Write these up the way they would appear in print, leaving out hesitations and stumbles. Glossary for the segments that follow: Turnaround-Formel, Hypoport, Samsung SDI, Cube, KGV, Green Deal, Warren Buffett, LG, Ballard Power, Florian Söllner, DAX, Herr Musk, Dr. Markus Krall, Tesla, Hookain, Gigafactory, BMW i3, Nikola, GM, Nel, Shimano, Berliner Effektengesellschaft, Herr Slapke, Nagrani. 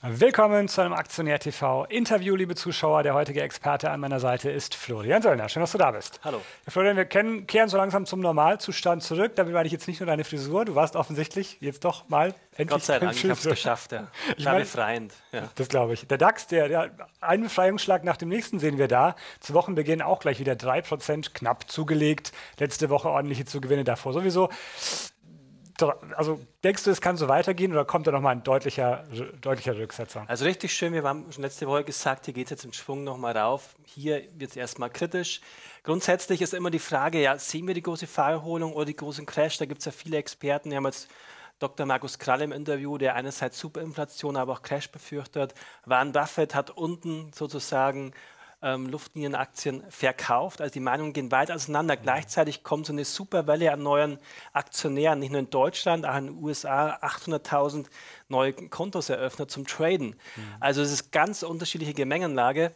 Willkommen zu einem Aktionär-TV-Interview, liebe Zuschauer. Der heutige Experte an meiner Seite ist Florian Söllner. Schön, dass du da bist. Hallo. Herr Florian, wir kehren so langsam zum Normalzustand zurück. Damit meine ich jetzt nicht nur deine Frisur. Du warst offensichtlich jetzt doch mal endlich Gott sei Dank, ich habe es geschafft. Ja. Ich war befreiend. Ja. Das glaube ich. Der DAX, der einen Befreiungsschlag nach dem nächsten sehen wir da. Zu Wochenbeginn auch gleich wieder 3% knapp zugelegt. Letzte Woche ordentliche Zugewinne, davor sowieso. Also denkst du, es kann so weitergehen oder kommt da nochmal ein deutlicher Rücksetzer? Also richtig schön, wir haben schon letzte Woche gesagt, hier geht es jetzt im Schwung nochmal rauf. Hier wird es erstmal kritisch. Grundsätzlich ist immer die Frage, ja, sehen wir die große Fahrerholung oder die großen Crash? Da gibt es ja viele Experten, die haben jetzt Dr. Markus Krall im Interview, der einerseits Superinflation, aber auch Crash befürchtet. Warren Buffett hat unten sozusagen Luftlinienaktien verkauft. Also die Meinungen gehen weit auseinander. Mhm. Gleichzeitig kommt so eine Superwelle an neuen Aktionären, nicht nur in Deutschland, auch in den USA, 800.000 neue Kontos eröffnet zum Traden. Mhm. Also es ist ganz unterschiedliche Gemengenlage.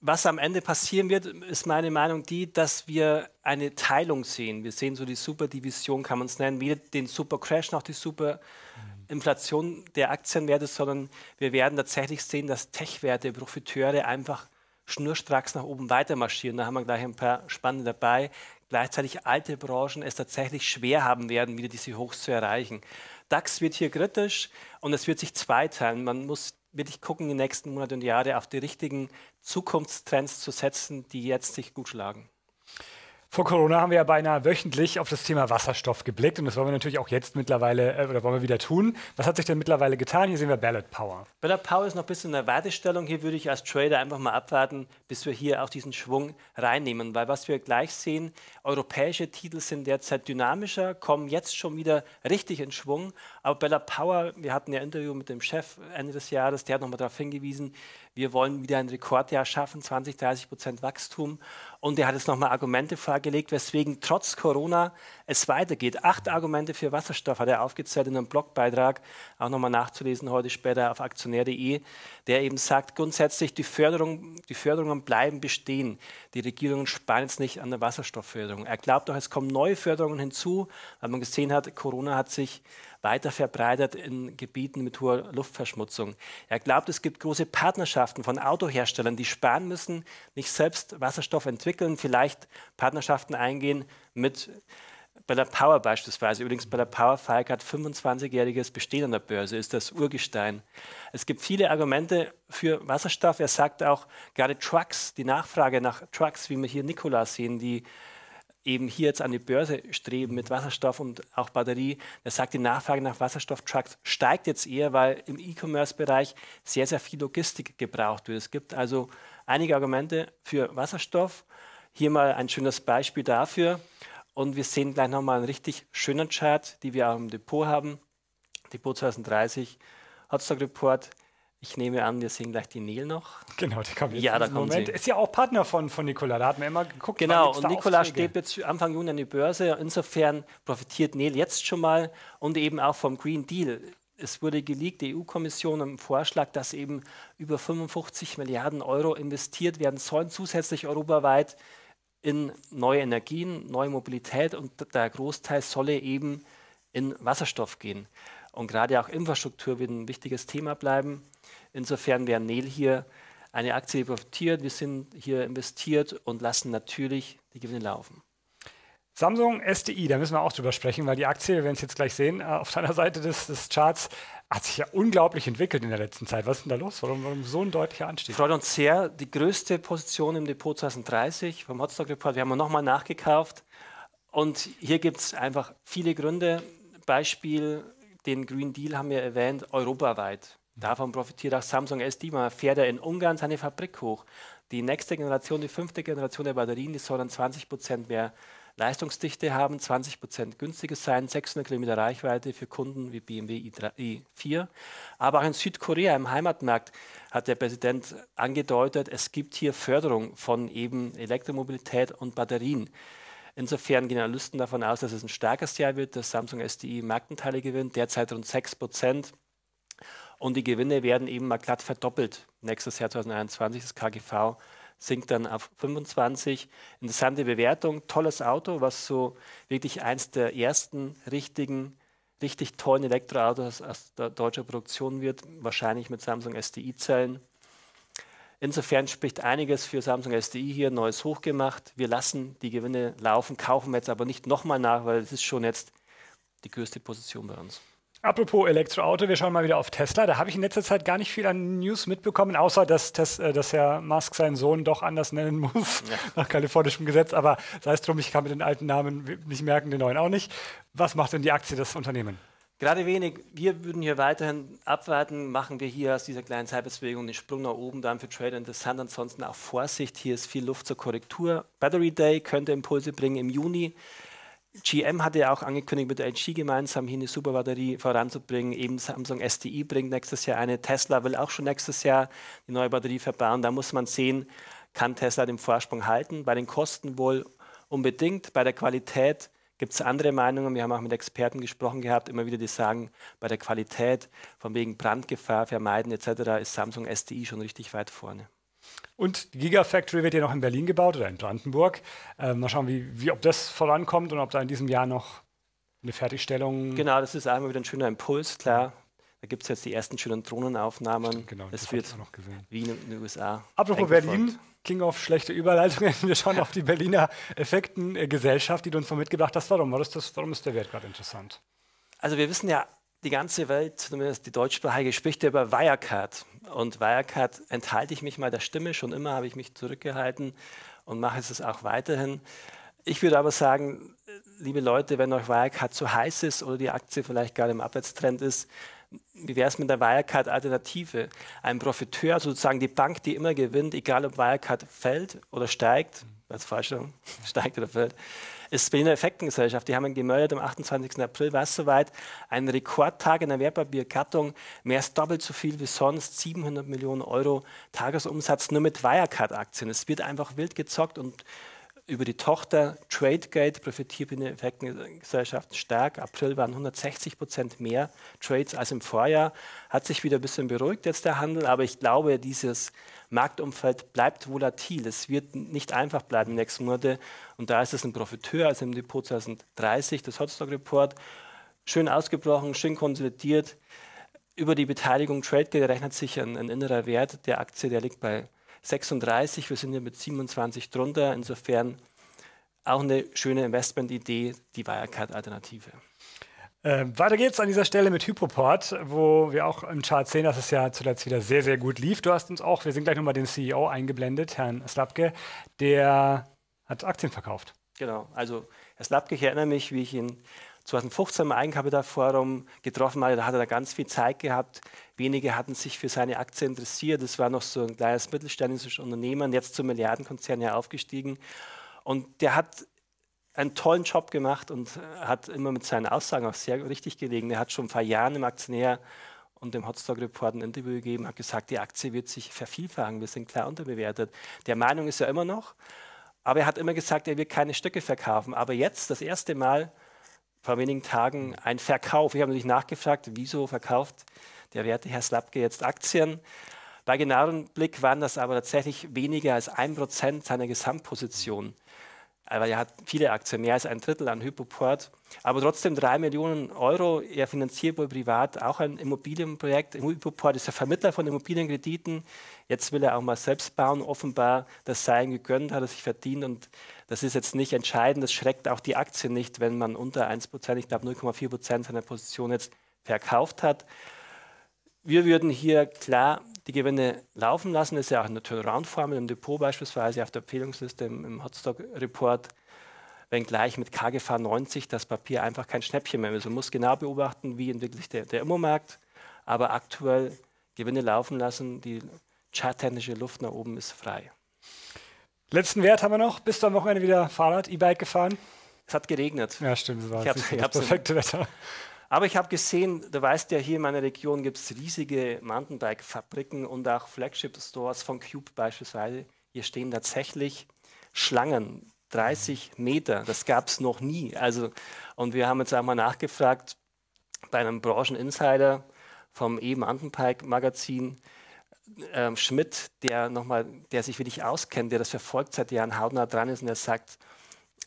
Was am Ende passieren wird, ist meine Meinung die, dass wir eine Teilung sehen. Wir sehen so die Superdivision, kann man es nennen, weder den Supercrash noch die Superinflation der Aktienwerte, sondern wir werden tatsächlich sehen, dass Tech-Werte, Profiteure einfach schnurstracks nach oben weiter marschieren. Da haben wir gleich ein paar spannende dabei. Gleichzeitig alte Branchen es tatsächlich schwer haben werden, wieder diese Hochs zu erreichen. DAX wird hier kritisch und es wird sich zweiteilen. Man muss wirklich gucken, die nächsten Monate und Jahre auf die richtigen Zukunftstrends zu setzen, die jetzt sich gut schlagen. Vor Corona haben wir ja beinahe wöchentlich auf das Thema Wasserstoff geblickt und das wollen wir natürlich auch jetzt mittlerweile, oder wollen wir wieder tun. Was hat sich denn mittlerweile getan? Hier sehen wir Ballard Power. Ballard Power ist noch ein bisschen in der Wartestellung. Hier würde ich als Trader einfach mal abwarten, bis wir hier auch diesen Schwung reinnehmen, weil was wir gleich sehen, europäische Titel sind derzeit dynamischer, kommen jetzt schon wieder richtig in Schwung, aber Ballard Power, wir hatten ja ein Interview mit dem Chef Ende des Jahres, der hat nochmal darauf hingewiesen, wir wollen wieder ein Rekordjahr schaffen, 20–30% Wachstum. Und er hat jetzt nochmal Argumente vorgelegt, weswegen trotz Corona es weitergeht. 8 Argumente für Wasserstoff hat er aufgezählt in einem Blogbeitrag, auch nochmal nachzulesen heute später auf aktionär.de, der eben sagt, grundsätzlich die Förderungen bleiben bestehen. Die Regierungen sparen jetzt nicht an der Wasserstoffförderung. Er glaubt auch, es kommen neue Förderungen hinzu, weil man gesehen hat, Corona hat sich weiter verbreitet in Gebieten mit hoher Luftverschmutzung. Er glaubt, es gibt große Partnerschaften von Autoherstellern, die sparen müssen, nicht selbst Wasserstoff entwickeln, vielleicht Partnerschaften eingehen mit Ballard Power beispielsweise. Übrigens, Ballard Power feiert gerade 25-jähriges Bestehen an der Börse, ist das Urgestein. Es gibt viele Argumente für Wasserstoff. Er sagt auch, gerade Trucks, die Nachfrage nach Trucks, wie wir hier Nikola sehen, die eben hier jetzt an die Börse streben mit Wasserstoff und auch Batterie. Er sagt, die Nachfrage nach Wasserstofftrucks steigt jetzt eher, weil im E-Commerce-Bereich sehr, sehr viel Logistik gebraucht wird. Es gibt also einige Argumente für Wasserstoff. Hier mal ein schönes Beispiel dafür. Und wir sehen gleich nochmal einen richtig schönen Chart, die wir auch im Depot haben. Depot 2030, Hotstock Report. Ich nehme an, wir sehen gleich die Nel noch. Genau, die kommt jetzt ja, da kommt Moment. Sie. Ist ja auch Partner von Nikola, da hat man immer geguckt. Genau, und Nikola steht jetzt Anfang Juni an die Börse. Insofern profitiert Nel jetzt schon mal und eben auch vom Green Deal. Es wurde geleakt, die EU-Kommission im Vorschlag, dass eben über 55 Milliarden Euro investiert werden sollen, zusätzlich europaweit in neue Energien, neue Mobilität und der Großteil solle eben in Wasserstoff gehen. Und gerade auch Infrastruktur wird ein wichtiges Thema bleiben. Insofern wäre Nel hier eine Aktie, die profitiert. Wir sind hier investiert und lassen natürlich die Gewinne laufen. Samsung SDI, da müssen wir auch drüber sprechen, weil die Aktie, wir werden es jetzt gleich sehen, auf deiner Seite des Charts, hat sich ja unglaublich entwickelt in der letzten Zeit. Was ist denn da los? Warum so ein deutlicher Anstieg? Freut uns sehr. Die größte Position im Depot 2030 vom Hotstock Report, wir haben nochmal nachgekauft. Und hier gibt es einfach viele Gründe. Beispiel, den Green Deal haben wir erwähnt, europaweit. Davon profitiert auch Samsung SDI. Man fährt ja in Ungarn seine Fabrik hoch. Die nächste Generation, die 5. Generation der Batterien, die soll dann 20% mehr Leistungsdichte haben, 20% günstiger sein, 600 Kilometer Reichweite für Kunden wie BMW i3, i4. Aber auch in Südkorea, im Heimatmarkt, hat der Präsident angedeutet, es gibt hier Förderung von eben Elektromobilität und Batterien. Insofern gehen Analysten davon aus, dass es ein starkes Jahr wird, dass Samsung SDI Marktanteile gewinnt, derzeit rund 6%. Und die Gewinne werden eben mal glatt verdoppelt. Nächstes Jahr 2021, das KGV sinkt dann auf 25. Interessante Bewertung, tolles Auto, was so wirklich eins der ersten richtigen richtig tollen Elektroautos aus der deutschen Produktion wird, wahrscheinlich mit Samsung SDI-Zellen. Insofern spricht einiges für Samsung SDI hier, neues Hoch gemacht. Wir lassen die Gewinne laufen, kaufen wir jetzt aber nicht nochmal nach, weil es ist schon jetzt die größte Position bei uns. Apropos Elektroauto, wir schauen mal wieder auf Tesla. Da habe ich in letzter Zeit gar nicht viel an News mitbekommen, außer dass Herr Musk seinen Sohn doch anders nennen muss, ja, nach kalifornischem Gesetz. Aber sei es drum, ich kann mir den alten Namen nicht merken, den neuen auch nicht. Was macht denn die Aktie, das Unternehmen? Gerade wenig. Wir würden hier weiterhin abwarten. Machen wir hier aus dieser kleinen Zeitbewegung den Sprung nach oben, dann für Trader interessant. Ansonsten auch Vorsicht, hier ist viel Luft zur Korrektur. Battery Day könnte Impulse bringen im Juni. GM hatte ja auch angekündigt, mit der LG gemeinsam hier eine super Batterie voranzubringen. Eben Samsung SDI bringt nächstes Jahr eine. Tesla will auch schon nächstes Jahr die neue Batterie verbauen. Da muss man sehen, kann Tesla den Vorsprung halten. Bei den Kosten wohl unbedingt. Bei der Qualität gibt es andere Meinungen. Wir haben auch mit Experten gesprochen gehabt, immer wieder die sagen, bei der Qualität, von wegen Brandgefahr vermeiden etc., ist Samsung SDI schon richtig weit vorne. Und die Gigafactory wird ja noch in Berlin gebaut oder in Brandenburg. Mal schauen, ob das vorankommt und ob da in diesem Jahr noch eine Fertigstellung... Genau, das ist einmal wieder ein schöner Impuls, klar. Da gibt es jetzt die ersten schönen Drohnenaufnahmen. Stimmt, genau, das wird auch noch gesehen. Wie in den USA. Apropos Berlin, King of schlechte Überleitungen. Wir schauen auf die Berliner Effektengesellschaft, die du uns noch mitgebracht hast. Warum ist der Wert gerade interessant? Also wir wissen ja, die ganze Welt, zumindest die deutschsprachige, spricht ja über Wirecard. Und Wirecard enthalte ich mich mal der Stimme. Schon immer habe ich mich zurückgehalten und mache es auch weiterhin. Ich würde aber sagen, liebe Leute, wenn euch Wirecard zu heiß ist oder die Aktie vielleicht gerade im Abwärtstrend ist, wie wäre es mit der Wirecard-Alternative? Ein Profiteur, also sozusagen die Bank, die immer gewinnt, egal ob Wirecard fällt oder steigt, als Falschung, steigt oder fällt, ist Berliner Effektengesellschaft. Die haben gemeldet, am 28. April war es soweit, einen Rekordtag in der Wertpapiergattung, mehr als doppelt so viel wie sonst, 700 Millionen Euro Tagesumsatz nur mit Wirecard-Aktien. Es wird einfach wild gezockt und über die Tochter Tradegate profitiert in den Effektengesellschaften stark. April waren 160% mehr Trades als im Vorjahr. Hat sich wieder ein bisschen beruhigt jetzt der Handel, aber ich glaube, dieses Marktumfeld bleibt volatil. Es wird nicht einfach bleiben in den nächsten Monaten. Und da ist es ein Profiteur, also im Depot 2030, das Hotstock Report. Schön ausgebrochen, schön konsolidiert. Über die Beteiligung Tradegate rechnet sich ein innerer Wert der Aktie, der liegt bei 36, wir sind hier mit 27 drunter. Insofern auch eine schöne Investmentidee, die Wirecard-Alternative. Weiter geht's an dieser Stelle mit Hypoport, wo wir auch im Chart sehen, dass es ja zuletzt wieder sehr, sehr gut lief. Du hast uns auch, wir sind gleich nochmal den CEO eingeblendet, Herrn Slapke, der hat Aktien verkauft. Genau, also Herr Slapke, ich erinnere mich, wie ich ihn 2015 im Eigenkapitalforum getroffen hatte, da hat er da ganz viel Zeit gehabt. Wenige hatten sich für seine Aktie interessiert. Das war noch so ein kleines mittelständisches Unternehmen, jetzt zum Milliardenkonzern ja aufgestiegen. Und der hat einen tollen Job gemacht und hat immer mit seinen Aussagen auch sehr richtig gelegen. Er hat schon vor Jahren im Aktionär und dem Hotstock Report ein Interview gegeben, hat gesagt, die Aktie wird sich vervielfachen, wir sind klar unterbewertet. Der Meinung ist er immer noch, aber er hat immer gesagt, er wird keine Stücke verkaufen. Aber jetzt, das erste Mal, vor wenigen Tagen ein Verkauf. Ich habe natürlich nachgefragt, wieso verkauft der werte Herr Slapke jetzt Aktien? Bei genauerem Blick waren das aber tatsächlich weniger als 1% seiner Gesamtposition. Aber er hat viele Aktien, mehr als ein Drittel an Hypoport. Aber trotzdem 3 Millionen Euro. Er finanziert wohl privat auch ein Immobilienprojekt. Hypoport ist der Vermittler von Immobilienkrediten. Jetzt will er auch mal selbst bauen. Offenbar, das sei ihm gegönnt, hat er sich verdient. Und das ist jetzt nicht entscheidend. Das schreckt auch die Aktien nicht, wenn man unter 1%, ich glaube 0,4% seiner Position jetzt verkauft hat. Wir würden hier klar die Gewinne laufen lassen. Das ist ja auch eine Turnaround-Formel im Depot beispielsweise, auf der Empfehlungsliste im Hotstock-Report, wenngleich mit KGV 90 das Papier einfach kein Schnäppchen mehr ist. Man muss genau beobachten, wie entwickelt sich der Immomarkt, aber aktuell Gewinne laufen lassen, die charttechnische Luft nach oben ist frei. Letzten Wert haben wir noch. Bist du am Wochenende wieder Fahrrad, E-Bike gefahren? Es hat geregnet. Ja, stimmt. Das perfekte Wetter. Aber ich habe gesehen, du weißt ja, hier in meiner Region gibt es riesige Mountainbike-Fabriken und auch Flagship-Stores von Cube beispielsweise. Hier stehen tatsächlich Schlangen, 30 Meter. Das gab es noch nie. Also, und wir haben jetzt einmal nachgefragt bei einem Brancheninsider vom E-Mountainbike-Magazin Schmidt, der sich wirklich auskennt, der das verfolgt seit Jahren, hautnah dran ist und der sagt,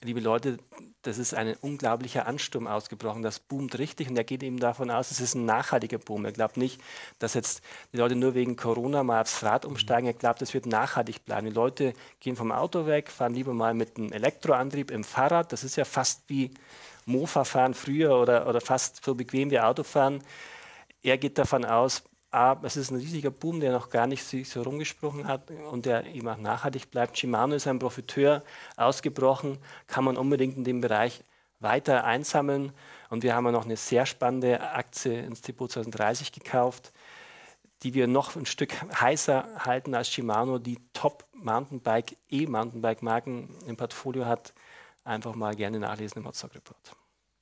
liebe Leute, das ist ein unglaublicher Ansturm ausgebrochen, das boomt richtig und er geht eben davon aus, es ist ein nachhaltiger Boom. Er glaubt nicht, dass jetzt die Leute nur wegen Corona mal aufs Rad umsteigen, er glaubt, das wird nachhaltig bleiben. Die Leute gehen vom Auto weg, fahren lieber mal mit einem Elektroantrieb im Fahrrad, das ist ja fast wie Mofa fahren früher oder fast so bequem wie Autofahren. Er geht davon aus, es ist ein riesiger Boom, der noch gar nicht so rumgesprochen hat und der eben auch nachhaltig bleibt. Shimano ist ein Profiteur, ausgebrochen, kann man unbedingt in dem Bereich weiter einsammeln. Und wir haben ja noch eine sehr spannende Aktie ins Depot 2030 gekauft, die wir noch ein Stück heißer halten als Shimano, die Top-Mountainbike, E-Mountainbike-Marken im Portfolio hat. Einfach mal gerne nachlesen im Hotstock-Report.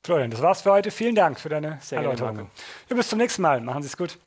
Florian, das war's für heute. Vielen Dank für deine Erläuterung. Bis zum nächsten Mal. Machen Sie es gut.